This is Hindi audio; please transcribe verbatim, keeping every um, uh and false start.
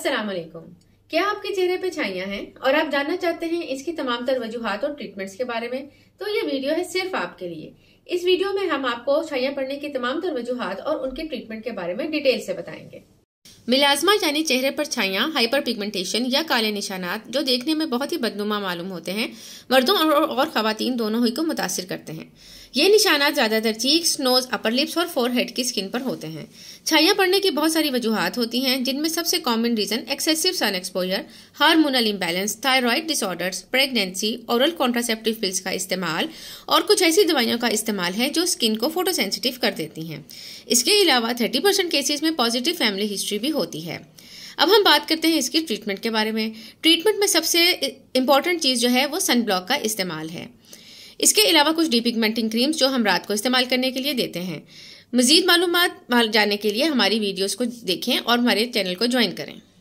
अस्सलामुअलैकुम। क्या आपके चेहरे पे छाइयाँ हैं और आप जानना चाहते हैं इसकी तमाम तर वजूहात और ट्रीटमेंट्स के बारे में, तो ये वीडियो है सिर्फ आपके लिए। इस वीडियो में हम आपको छाइयाँ पड़ने की तमाम तर वजूहात और उनके ट्रीटमेंट के बारे में डिटेल से बताएंगे। मिलाज़मा यानी चेहरे पर छाइयाँ, हाइपर पिगमेंटेशन या काले निशानात जो देखने में बहुत ही बदनुमा मालूम होते हैं, मर्दों और, और ख़वातीन दोनों ही को मुतासिर करते हैं। ये निशानात ज़्यादातर चीक्स, नोज़, अपर लिप्स और फोरहेड की स्किन पर होते हैं। छाइयाँ पड़ने की बहुत सारी वजूहात होती हैं, जिनमें सबसे common reason excessive sun exposure, hormonal imbalance, thyroid disorders, pregnancy, oral contraceptive pills का इस्तेमाल और कुछ ऐसी दवाइयों का इस्तेमाल है जो स्किन को फोटोसेंसिटिव कर देती हैं। इसके अलावा थर्टी परसेंट केसेज में पॉजिटिव फैमिली हिस्ट्री भी होती है। अब हम बात करते हैं इसकी ट्रीटमेंट के बारे में। ट्रीटमेंट में सबसे इम्पॉर्टेंट चीज़ जो है वो सनब्लॉक का इस्तेमाल है। इसके अलावा कुछ डीपिगमेंटिंग क्रीम्स जो हम रात को इस्तेमाल करने के लिए देते हैं। मज़ीद मालूमात जानने के लिए हमारी वीडियोस को देखें और हमारे चैनल को ज्वाइन करें।